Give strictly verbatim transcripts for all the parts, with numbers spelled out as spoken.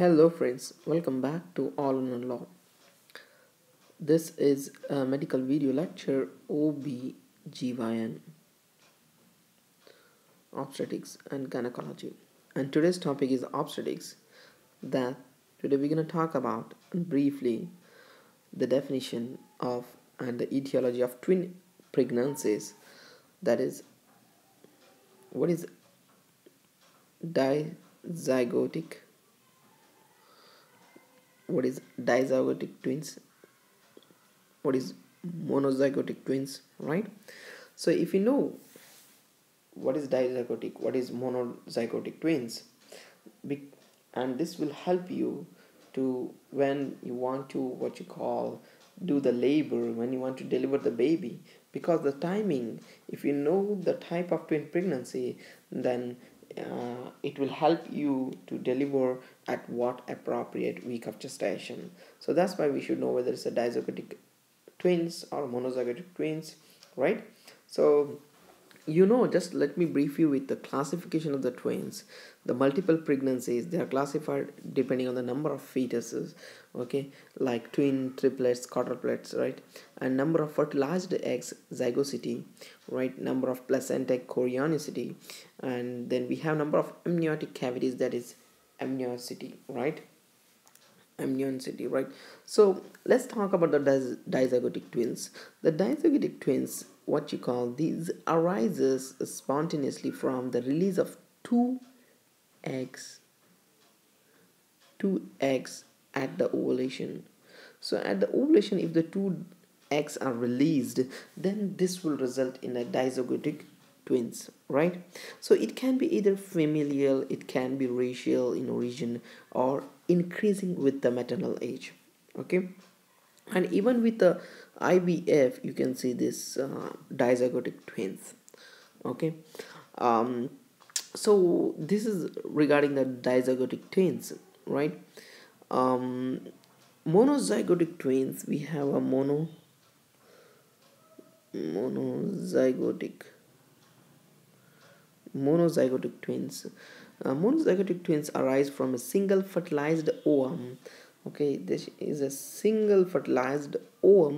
Hello friends, welcome back to allornonelaw. This is a medical video lecture O B G Y N, obstetrics and gynecology, and today's topic is obstetrics. That today we're going to talk about briefly the definition of and the etiology of twin pregnancies, that is what is dizygotic, what is dizygotic twins, what is monozygotic twins, right? So if you know what is dizygotic, what is monozygotic twins, and this will help you to when you want to what you call do the labor, when you want to deliver the baby, because the timing, if you know the type of twin pregnancy, then Uh, it will help you to deliver at what appropriate week of gestation. So that's why we should know whether it's a dizygotic twins or monozygotic twins, right? So you know, just let me brief you with the classification of the twins. The multiple pregnancies, they are classified depending on the number of fetuses, okay, like twin, triplets, quadruplets, right? And number of fertilized eggs, zygosity, right? Number of placentae, chorionicity. And then we have number of amniotic cavities, that is amniocity, right? Amniocity, right? So let's talk about the diz dizygotic twins. The dizygotic twins, what you call these, arises spontaneously from the release of two eggs, two eggs at the ovulation. So at the ovulation, if the two eggs are released, then this will result in a dizygotic twins, right? So it can be either familial, it can be racial in origin, or increasing with the maternal age, okay? And even with the I V F, you can see this uh, dizygotic twins, okay? Um, so this is regarding the dizygotic twins, right? Um, monozygotic twins, we have a mono monozygotic monozygotic twins. Uh, monozygotic twins arise from a single fertilized ovum. Okay, this is a single fertilized ovum,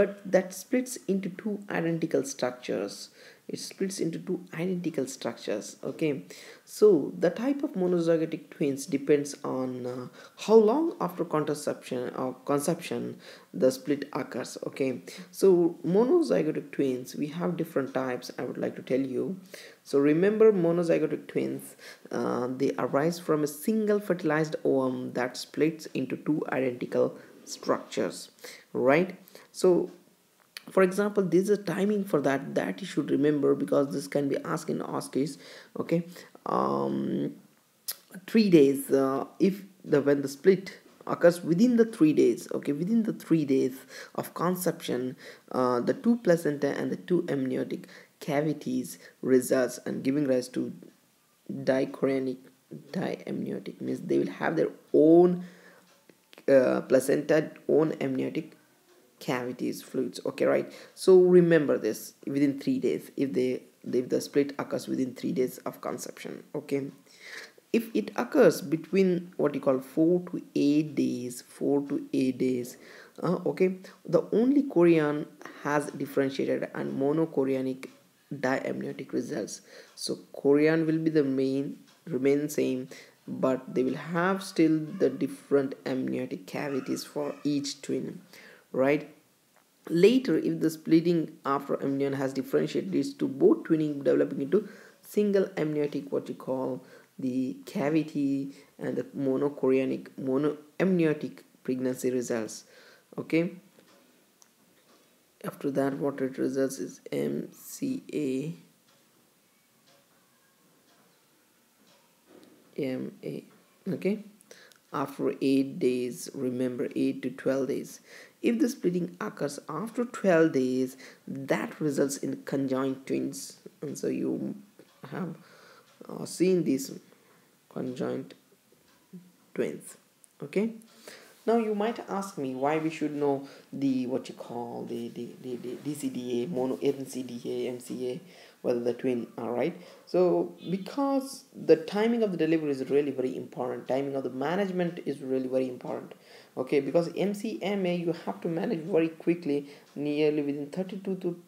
but that splits into two identical structures. It splits into two identical structures, okay? So the type of monozygotic twins depends on uh, how long after contraception or conception the split occurs, okay? So monozygotic twins, we have different types, I would like to tell you. So remember, monozygotic twins, uh, they arise from a single fertilized ovum that splits into two identical structures, right? So for example, this is a timing for that that you should remember, because this can be asked in O S C Es, okay? Um, three days, uh, if the when the split occurs within the three days, okay, within the three days of conception, uh, the two placenta and the two amniotic cavities results and giving rise to dichorionic, diamniotic, means they will have their own uh, placenta, own amniotic cavities, fluids, okay, right? So remember this, within three days, if they if the split occurs within three days of conception, okay? If it occurs between what you call four to eight days, four to eight days, uh, okay, the only chorion has differentiated and monochorionic diamniotic results. So chorion will be the main remain same, but they will have still the different amniotic cavities for each twin, right? Later, if the splitting after amnion has differentiated, leads to both twinning developing into single amniotic, what you call the cavity, and the monochorionic monoamniotic pregnancy results, okay? After that, what it results is M C A M A, okay? After eight days, remember, eight to twelve days. If the splitting occurs after twelve days, that results in conjoined twins. And so you have uh, seen these conjoined twins, okay? Now you might ask me why we should know the what you call the, the, the, the D C D A, mono M C D A, M C A, whether the twin. All right, so because the timing of the delivery is really very important, timing of the management is really very important. Okay, because M C M A you have to manage very quickly, nearly within thirty-two to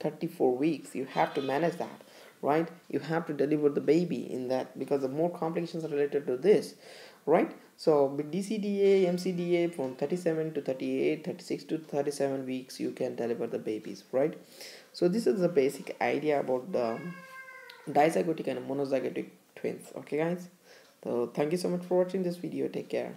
thirty-four weeks you have to manage that, right? You have to deliver the baby in that, because the more complications are related to this, right? So with D C D A, M C D A, from thirty-seven to thirty-eight, thirty-six to thirty-seven weeks you can deliver the babies, right? So this is the basic idea about the dizygotic and monozygotic twins. Okay guys, so thank you so much for watching this video. Take care.